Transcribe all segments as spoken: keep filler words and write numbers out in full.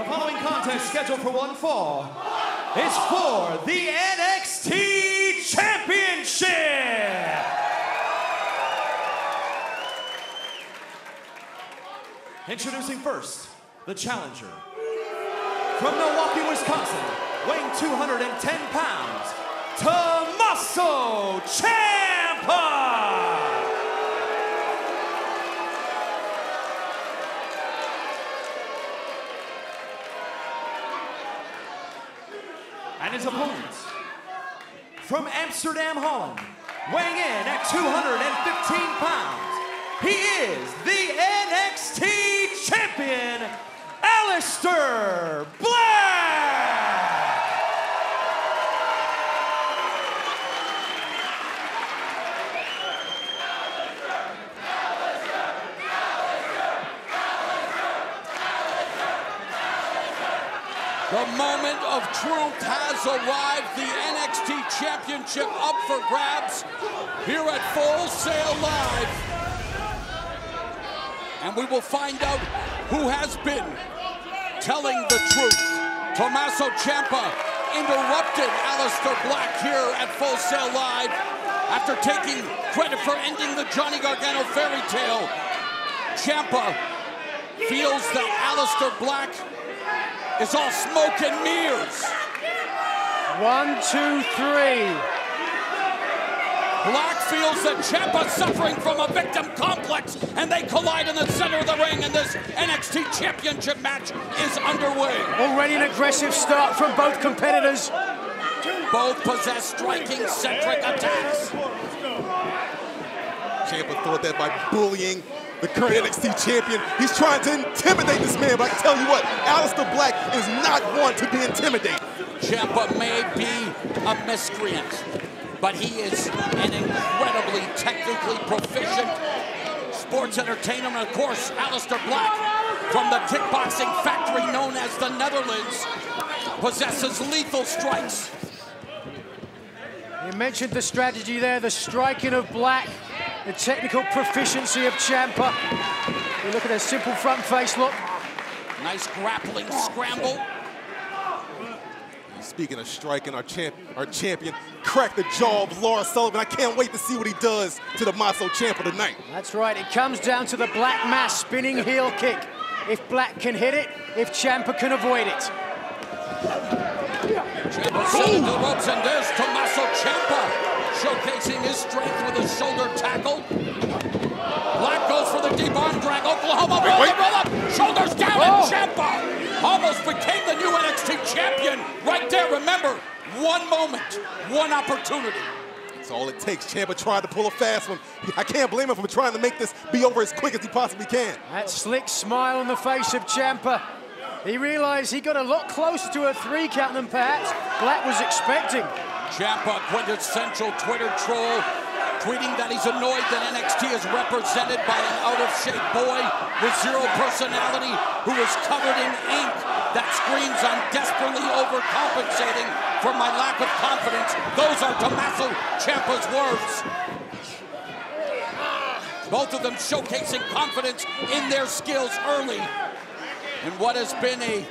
The following contest scheduled for one fall is for the N X T Championship. Introducing first, the challenger. From Milwaukee, Wisconsin, weighing two hundred ten pounds, Tommaso Ciampa. And his opponent, from Amsterdam, Holland, weighing in at two hundred fifteen pounds, he is the N X T champion, Aleister Black! The moment of truth has arrived. The N X T Championship up for grabs here at Full Sail Live. And we will find out who has been telling the truth. Tommaso Ciampa interrupted Aleister Black here at Full Sail Live after taking credit for ending the Johnny Gargano fairy tale. Ciampa feels that Aleister Black is all smoke and mirrors. One, two, three. Black feels that Ciampa's suffering from a victim complex, and they collide in the center of the ring, and this N X T Championship match is underway. Already an aggressive start from both competitors. Both possess striking centric attacks. Ciampa thought that by bullying the current N X T champion, he's trying to intimidate this man, but I can tell you what, Aleister Black is not one to be intimidated. Ciampa may be a miscreant, but he is an incredibly technically proficient sports entertainer, and of course, Aleister Black, from the kickboxing factory known as the Netherlands, possesses lethal strikes. You mentioned the strategy there, the striking of Black, the technical proficiency of Ciampa. You look at a simple front face look. Nice grappling scramble. Speaking of striking, our, champ our champion cracked the jaw of Laura Sullivan. I can't wait to see what he does to the Tommaso Ciampa tonight. That's right, it comes down to the Black Mass spinning heel kick. If Black can hit it, if Ciampa can avoid it. Ciampa setting the ropes, and there's Tommaso Ciampa, showcasing his strength with a shoulder tackle. Black goes for the deep arm drag. Oklahoma roll up, roll up, shoulders down, oh. And Ciampa almost became the new N X T champion right there. Remember, one moment, one opportunity. That's all it takes. Ciampa tried to pull a fast one. I can't blame him for trying to make this be over as quick as he possibly can. That slick smile on the face of Ciampa. He realized he got a lot closer to a three count than perhaps Black was expecting. Ciampa, quintessential Twitter troll, tweeting that he's annoyed that N X T is represented by an out-of-shape boy with zero personality who is covered in ink that screams, "I'm desperately overcompensating for my lack of confidence." Those are Tommaso Ciampa's words. Both of them showcasing confidence in their skills early in what has been a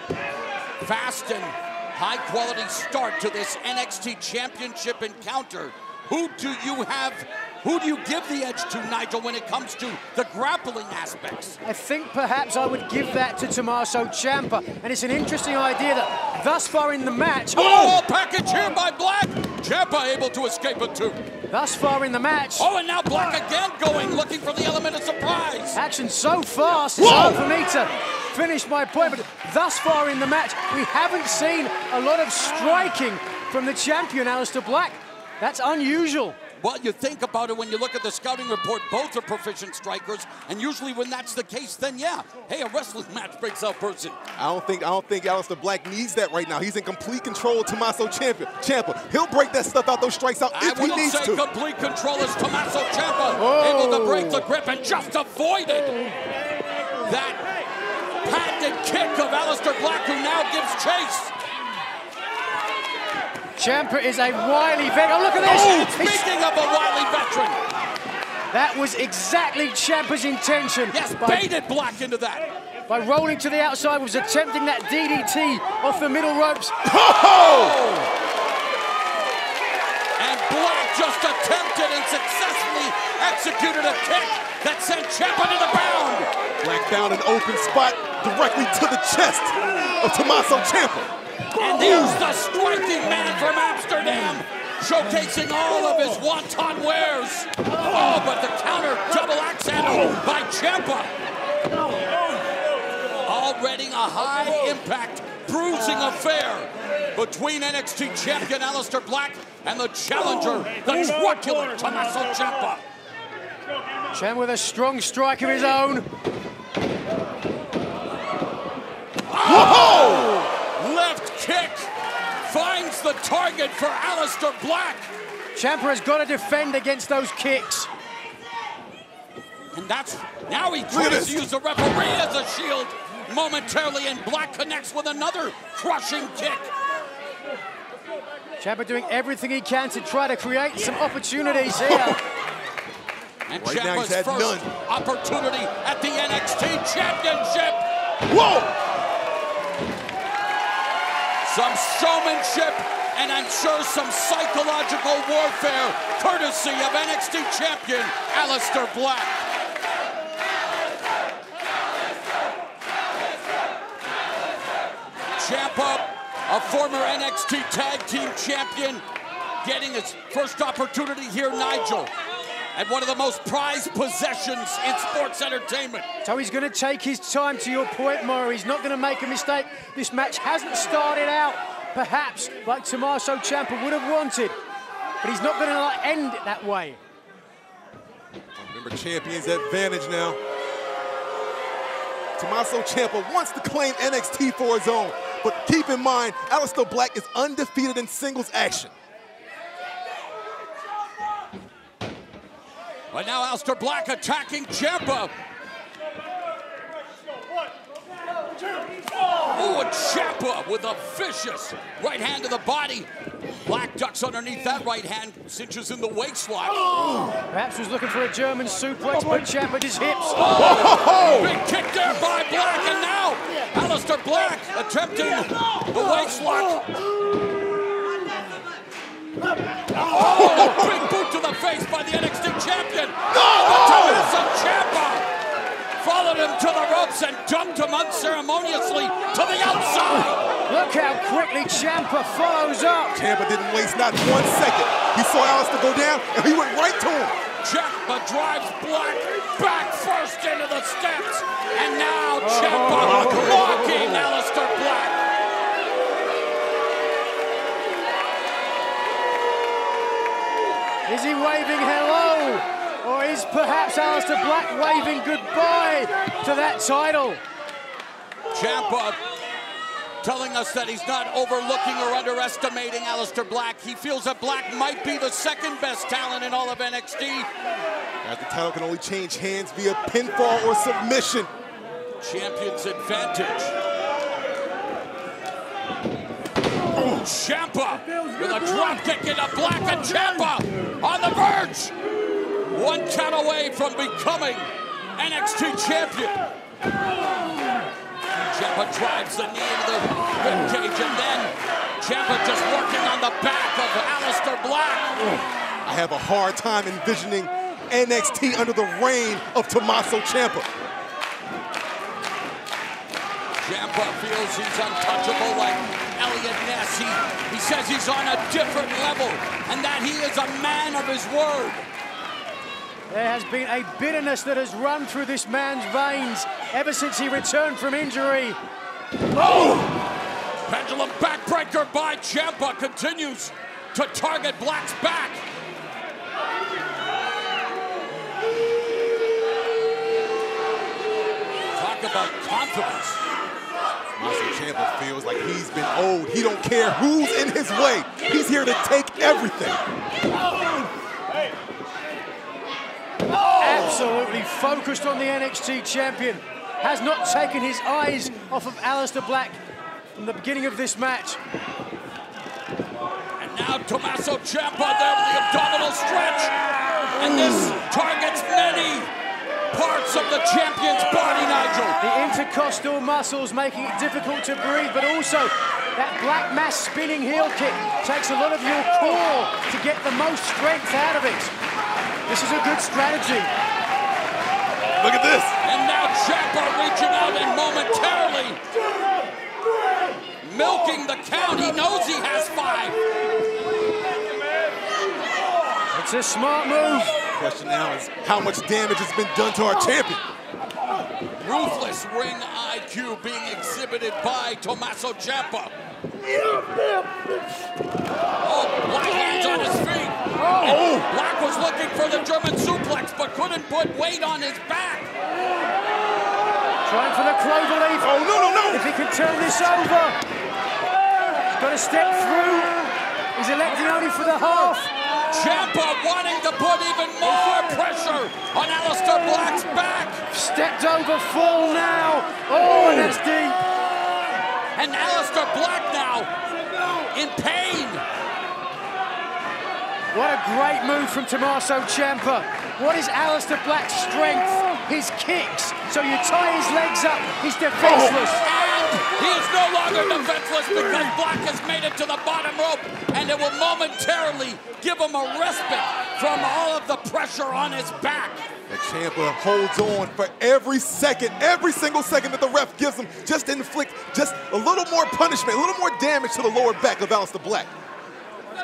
fast and high-quality start to this N X T Championship encounter. Who do you have, who do you give the edge to, Nigel, when it comes to the grappling aspects? I think perhaps I would give that to Tommaso Ciampa, and it's an interesting idea that thus far in the match... Oh, oh package here by Black! Ciampa able to escape it too. Thus far in the match... Oh, and now Black again going, looking for the element of surprise. Action so fast, it's hard for me to finish my point, but thus far in the match, we haven't seen a lot of striking from the champion, Aleister Black. That's unusual. Well, you think about it when you look at the scouting report, both are proficient strikers, and usually when that's the case, then yeah, hey, a wrestling match breaks out person. I don't think, I don't think Aleister Black needs that right now. He's in complete control of Tommaso Ciampa. He'll break that stuff out, those strikes out, if he needs to. I wouldn't say complete control is Tommaso Ciampa, oh. able to break the grip and just avoided that patented kick of Aleister Black, who now gives chase. Ciampa is a wily veteran. Oh, look at this! Oh, speaking of a wily veteran, That was exactly Ciampa's intention. Yes, baited Black into that. By rolling to the outside, was attempting that D D T off the middle ropes. Oh! And Black just attempted and successfully executed a kick that sent Ciampa to the bound. Black found an open spot directly to the chest of Tommaso Ciampa. And there's the striking man from Amsterdam, showcasing all of his wanton wares. Oh, but the counter double axe handle by Ciampa. Already a high impact, bruising affair between N X T champion Aleister Black and the challenger, the truculent Tommaso Ciampa. Ciampa with a strong strike of his own. Oh! Left kick finds the target for Aleister Black. Ciampa has got to defend against those kicks. And that's, now he tries to use the referee as a shield momentarily, and Black connects with another crushing kick. Ciampa doing everything he can to try to create some opportunities here. And right, Ciampa's first none. opportunity at the N X T Championship. Whoa! Some showmanship, and I'm sure some psychological warfare, courtesy of N X T champion Aleister Black. Ciampa, a former N X T Tag Team Champion, getting his first opportunity here, Nigel, at one of the most prized possessions in sports entertainment. So he's going to take his time, to your point, Murray. He's not going to make a mistake. This match hasn't started out, perhaps, like Tommaso Ciampa would have wanted, but he's not going to end it that way. Remember, champion's advantage now. Tommaso Ciampa wants to claim N X T for his own. But keep in mind, Aleister Black is undefeated in singles action. But now Aleister Black attacking Ciampa. Oh, and Ciampa with a vicious right hand to the body. Black ducks underneath that right hand, cinches in the waistline. Oh. Perhaps was looking for a German suplex, but Ciampa his hips. Oh. Oh. Big kick there by Black, and now Aleister Black attempting the waist lock. Oh, big boot to the face by the N X T champion. Oh, Ciampa followed him to the ropes and dumped him unceremoniously to the outside. Look how quickly Ciampa follows up. Ciampa didn't waste not one second. He saw Aleister go down, and he went right to him. Ciampa drives Black back first into the steps, and now Ciampa blocking Aleister Black. Is he waving hello? Or is perhaps Aleister Black waving goodbye to that title? Ciampa telling us that he's not overlooking or underestimating Aleister Black. He feels that Black might be the second best talent in all of N X T. As the title can only change hands via pinfall or submission. Champion's advantage. Ooh, Ciampa with a dropkick into Black, and Ciampa on the verge. One count away from becoming N X T champion. Ciampa drives the knee into the ribcage, and then Ciampa just working on the back of Aleister Black. I have a hard time envisioning N X T under the reign of Tommaso Ciampa. Ciampa feels he's untouchable like Elliot Ness. He, he says he's on a different level, and that he is a man of his word. There has been a bitterness that has run through this man's veins ever since he returned from injury. Oh! Pendulum backbreaker by Ciampa continues to target Black's back. Talk about confidence. Tommaso Ciampa feels like he's been old. He don't care who's in his way. He's here to take everything. Absolutely focused on the N X T champion. Has not taken his eyes off of Aleister Black from the beginning of this match. And now Tommaso Ciampa there with the abdominal stretch. And this targets many parts of the champion's body, Nigel. The intercostal muscles making it difficult to breathe, but also that Black Mass spinning heel kick takes a lot of your core to get the most strength out of it. This is a good strategy. Look at this. And now Ciampa reaching out and momentarily milking the count. He knows he has five. It's a smart move. The question now is how much damage has been done to our champion. Ruthless ring I Q being exhibited by Tommaso Ciampa. Oh, Black lands on his feet. Oh. Black was looking for the German suplex, but couldn't put weight on his back. Trying for the cloverleaf. Oh, no, no, no. If he can turn this over. He's got to step through. He's electing only for the half. Ciampa wanting to put even more pressure on Aleister Black's back. Stepped over full now. Oh, and that's deep. And Aleister Black now in pain. What a great move from Tommaso Ciampa. What is Aleister Black's strength? His kicks. So you tie his legs up, he's defenseless. And he is no longer defenseless because Black has made it to the bottom rope, and it will momentarily give him a respite from all of the pressure on his back. And Ciampa holds on for every second, every single second that the ref gives him, just to inflict just a little more punishment, a little more damage to the lower back of Aleister Black.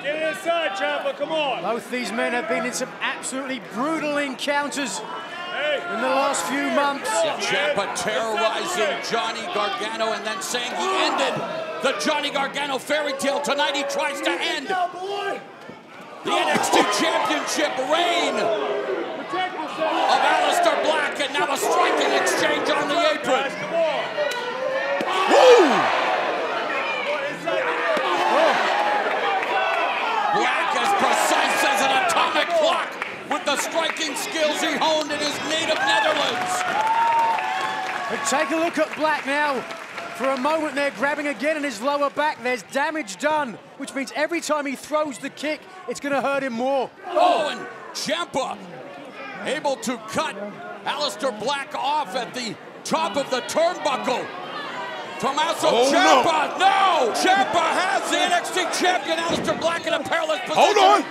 Get it inside, Ciampa, come on. Both these men have been in some absolutely brutal encounters hey. in the last few months. Yeah, Ciampa terrorizing Johnny Gargano and then saying he ended the Johnny Gargano fairy tale. Tonight he tries to end the N X T Championship reign of Aleister Black, and now a striking exchange on the apron. Woo! Black as precise as an atomic clock with the striking skills he honed in his native Netherlands. But take a look at Black now. For a moment there, grabbing again in his lower back. There's damage done, which means every time he throws the kick, it's going to hurt him more. Oh, and Ciampa able to cut Aleister Black off at the top of the turnbuckle. Tommaso oh, Ciampa, no. no! Ciampa has the N X T champion, Aleister Black, in a perilous position. Hold on!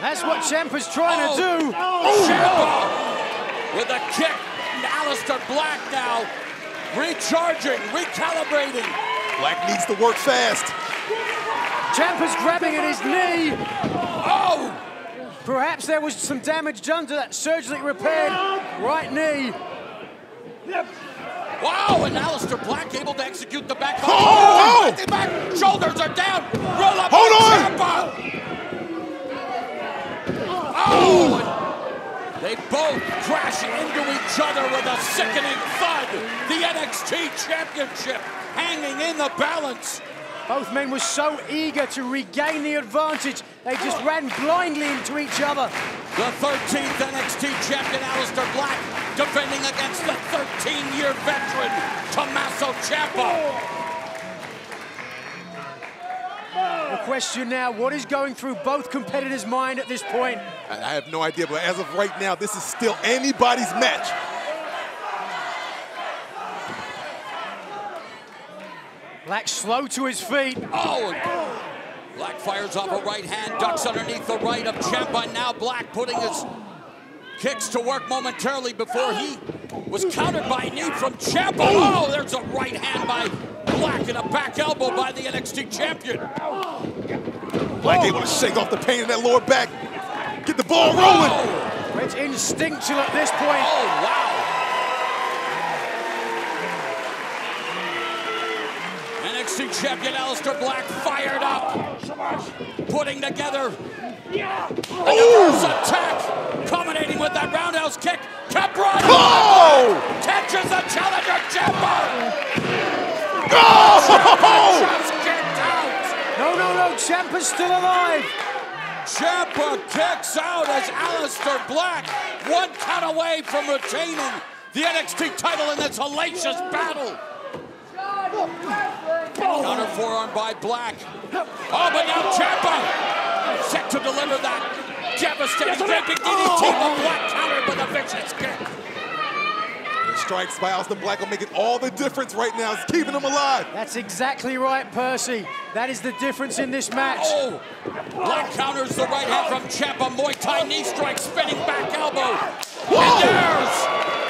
That's what Ciampa's trying oh. to do. Oh. Ciampa oh. with a kick, and Aleister Black now recharging, recalibrating. Black needs to work fast. Ciampa's grabbing at his knee. Oh! Perhaps there was some damage done to that surgically repaired right knee. Yep. Wow, and Aleister Black able to execute the back. Oh, oh, oh. back. Shoulders are down. Roll up. Hold on. Ciampa. Oh, and they both crash into each other with a sickening thud. The N X T Championship hanging in the balance. Both men were so eager to regain the advantage, they just ran blindly into each other. The thirteenth N X T champion, Aleister Black, defending against the thirteen-year veteran, Tommaso Ciampa. The question now, what is going through both competitors' mind at this point? I have no idea, but as of right now, this is still anybody's match. Black slow to his feet. Oh! Black fires off a right hand, ducks underneath the right of Ciampa. Now Black putting his kicks to work momentarily before he was countered by a knee from Ciampa. Oh, there's a right hand by Black and a back elbow by the N X T champion. Black able to shake off the pain in that lower back. Get the ball rolling. Oh. It's instinctual at this point. Oh, wow. N X T champion Aleister Black fired up, putting together yeah. a reverse attack, culminating with that roundhouse kick. Capron oh. catches the challenger, Ciampa. Oh. Ciampa just kicked out. No, no, no, Ciampa's still alive. Ciampa kicks out as Aleister Black, one count away from retaining the N X T title in this hellacious battle. Counter forearm by Black. Oh, but now Ciampa set to deliver that Devastating, raping D D T, the Black countered with a vicious kick. The strikes by Aleister Black are making all the difference right now. It's keeping him alive. That's exactly right, Percy. That is the difference in this match. Oh, Black counters the right hand from Ciampa. Muay Thai knee strike, spinning back elbow. Whoa. And there's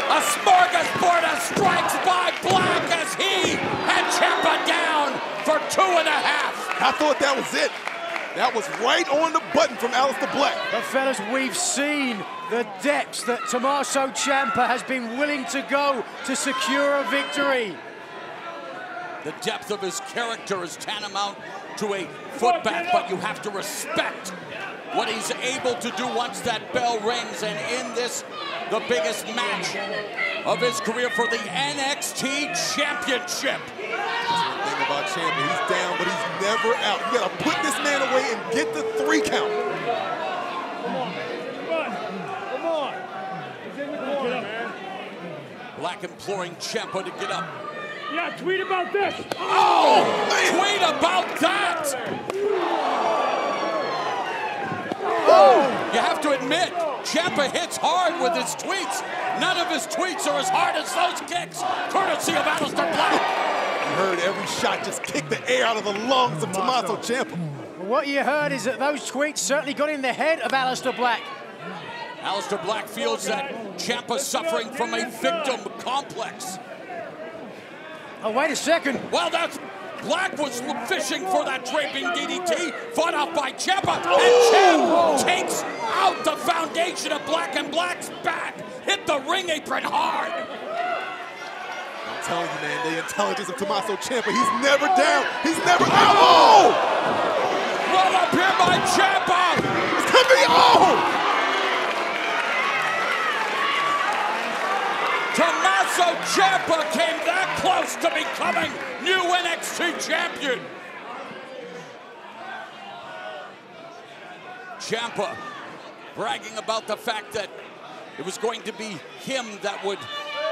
a smorgasbord of strikes by Black as he had Ciampa down for two and a half. I thought that was it. That was right on the button from Aleister Black. But fellas, we've seen the depths that Tommaso Ciampa has been willing to go to secure a victory. The depth of his character is tantamount to a footbath, but you have to respect what he's able to do once that bell rings. And in this, the biggest match of his career for the N X T Championship. About Ciampa, he's down, but he's never out. You gotta put this man away and get the three count. Come on, man. Come on. He's in the corner, man. Black imploring Ciampa to get up. Yeah, tweet about this. Oh, man. Tweet about that. Oh. You have to admit, Ciampa hits hard with his tweets. None of his tweets are as hard as those kicks, courtesy of Aleister Black. You heard every shot just kick the air out of the lungs of Tommaso Ciampa. What you heard is that those tweets certainly got in the head of Aleister Black. Aleister Black feels that Ciampa's suffering from a victim complex. Oh, wait a second. Well, that's... Black was fishing for that draping D D T, fought off by Ciampa, and Ciampa takes out the foundation of Black, and Black's back hit the ring apron hard. I'm telling you, man, the intelligence of Tommaso Ciampa, he's never down, he's never out! Oh! Roll up here by Ciampa! It's coming! Oh! Tommaso Ciampa came that close to becoming new N X T champion! Ciampa bragging about the fact that it was going to be him that would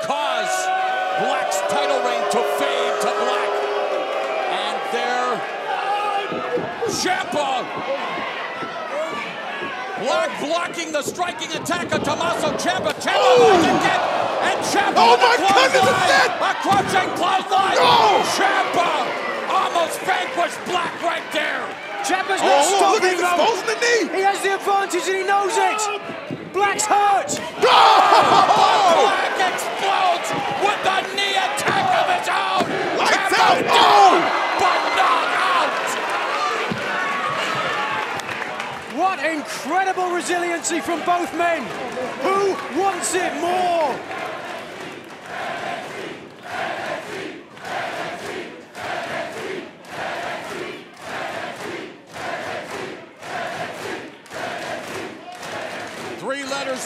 cause Black's title reign to fade to Black. And there, Ciampa. Black blocking the striking attack of Tommaso Ciampa. Ciampa with the kick, and Ciampa oh with the clothesline. A crushing clothesline. No. Ciampa almost vanquished Black right there. Ciampa's not oh, stopping though. Look, he's exposing the knee. He has the advantage and he knows it. Black's hurt! Oh! Black explodes with the knee attack of his own! Lights out! Oh! But not out! What incredible resiliency from both men! Who wants it more?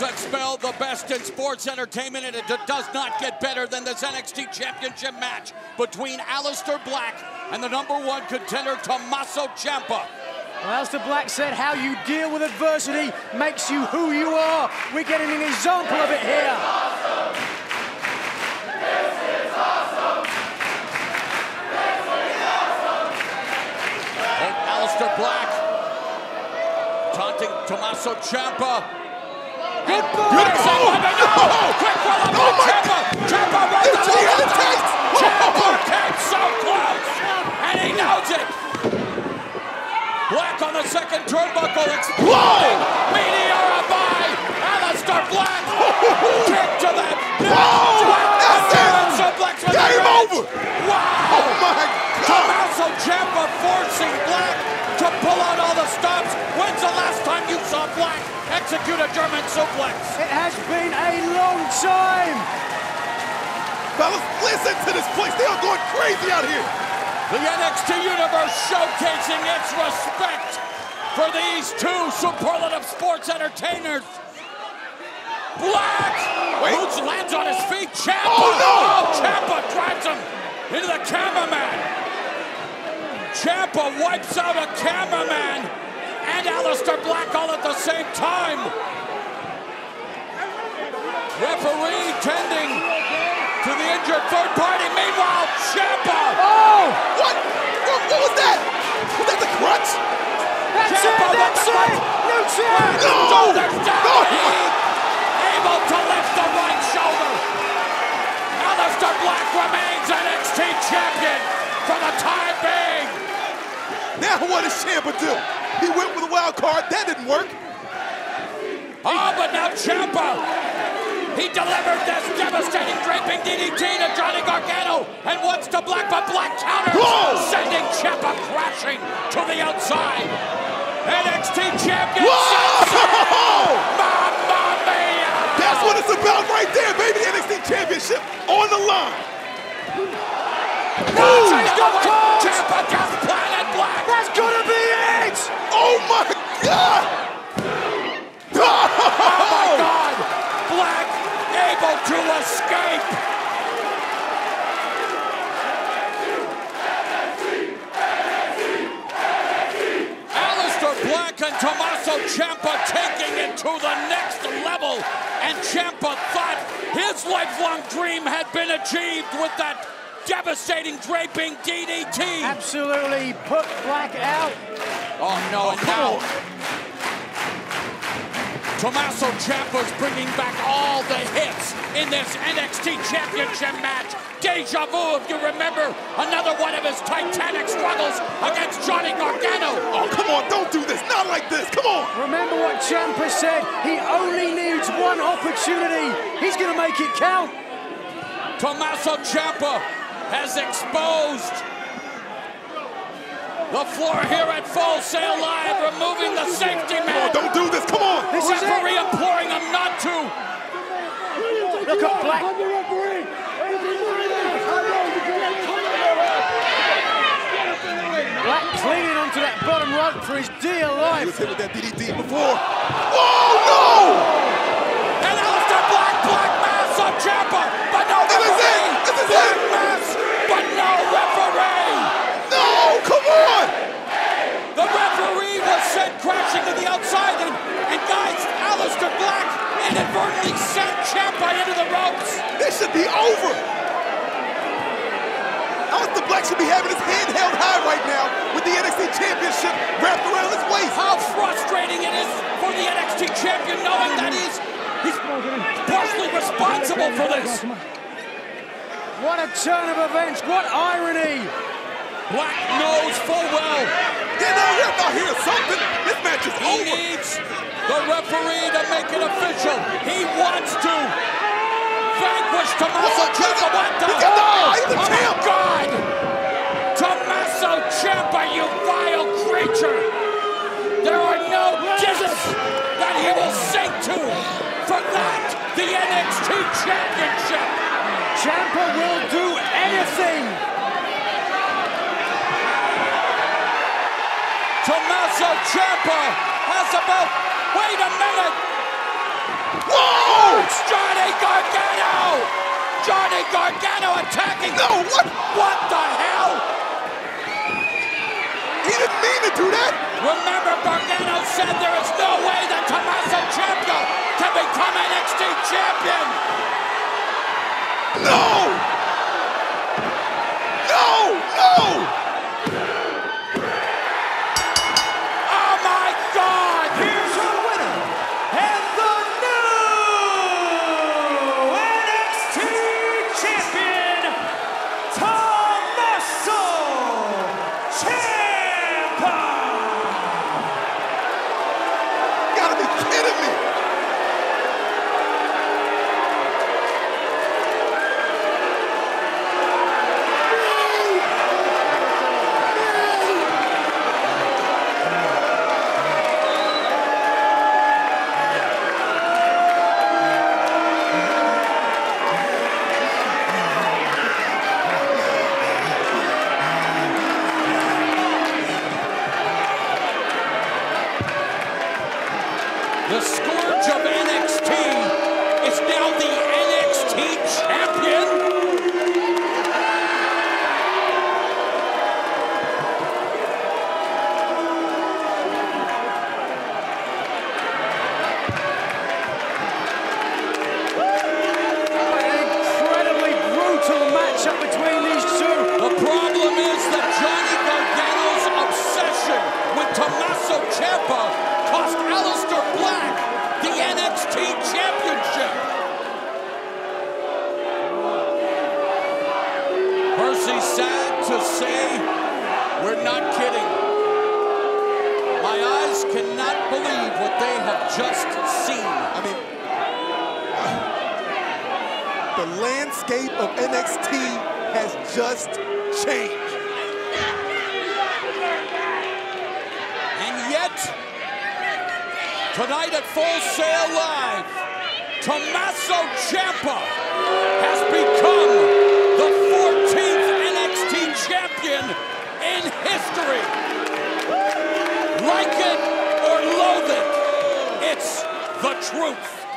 That spell the best in sports entertainment, and it does not get better than this N X T Championship match between Aleister Black and the number one contender, Tommaso Ciampa. Well, Aleister Black said how you deal with adversity makes you who you are. We're getting an example of it here. And Aleister Black taunting Tommaso Ciampa. Good ball! Good ball! Oh, quick roll-up on Ciampa! Ciampa right to the left! Ciampa came so close! And he knows it! Black on the second turnbuckle, exploding! Meteora by Aleister Black! Kick to the... That's it! Game over! Wow! Oh my God! Tommaso Ciampa forcing Black to pull out all the stops. When's the last time you saw Black execute a German suplex? It has been a long time. Fellas, listen to this place. They are going crazy out here. The N X T Universe showcasing its respect for these two superlative sports entertainers. Black, who lands on his feet. Ciampa. Oh, no. Oh, Ciampa drives him into the cameraman. Ciampa wipes out a cameraman and Aleister Black all at the same time. Referee tending to the injured third party. Meanwhile, Ciampa. Oh! What? What was that? Was that the crunch? That's Ciampa, it, that's it! Cruciate! No! Shoulders down! No! Able to lift the right shoulder! Aleister Black remains N X T champion for the time being! Now what does Ciampa do? He went with a wild card, that didn't work! Oh, but now Ciampa! He delivered this devastating draping D D T to Johnny Gargano and once to Black, but Black counters, whoa, sending Ciampa crashing to the outside! N X T Championship! Mamma mia! That's what it's about right there, baby! N X T Championship on the line! That's Ciampa just planted Black! That's gonna be it! Oh my God! Oh my God! Black able to escape! Black and Tommaso Ciampa taking it to the next level, and Ciampa thought his lifelong dream had been achieved with that devastating draping D D T. Absolutely put Black out. Oh no, and now Tommaso Ciampa's bringing back all the hits in this N X T Championship match. Deja vu, if you remember, another one of his titanic struggles against Johnny Gargano. Oh, come on, don't do this, not like this, come on. Remember what Ciampa said, he only needs one opportunity. He's gonna make it count. Tommaso Ciampa has exposed the floor here at Full Sail Live, removing the safety man. Come on, don't do this, come on. This referee is imploring him not to. Look at Black. Black cleaning onto that bottom rope for his dear life. He was hit with that D D T before. Oh, no! And Aleister Black, Black Mass on Ciampa, but no referee. This is it, this is Black it. Mass, but no referee. Oh, come on! The referee was sent crashing to the outside, and, and guys, Aleister Black inadvertently sent Ciampa into the ropes. This should be over. Aleister Black should be having his hand held high right now with the N X T Championship wrapped around his waist. How frustrating it is for the N X T Champion knowing that he's, he's partially responsible for this. What a turn of events, what irony! Black knows full well. They're not here, not here, something. This match is over. He needs the referee to make it official. He wants to vanquish Tommaso Ciampa. What the hell? Oh, my God. Tommaso Ciampa, you vile creature. There are no digits that he will sink to for not the N X T Championship. Ciampa will do anything. Tommaso Ciampa has about, wait a minute! Whoa! It's Johnny Gargano! Johnny Gargano attacking! No, what? What the hell? He didn't mean to do that! Remember, Gargano said there is no way that Tommaso Ciampa can become N X T champion! No! No! No! Percy, sad to say, we're not kidding. My eyes cannot believe what they have just seen. I mean, the landscape of N X T has just changed. And yet, tonight at Full Sail Live, Tommaso Ciampa has become the fourteenth N X T champion in history. Like it or loathe it, it's the truth.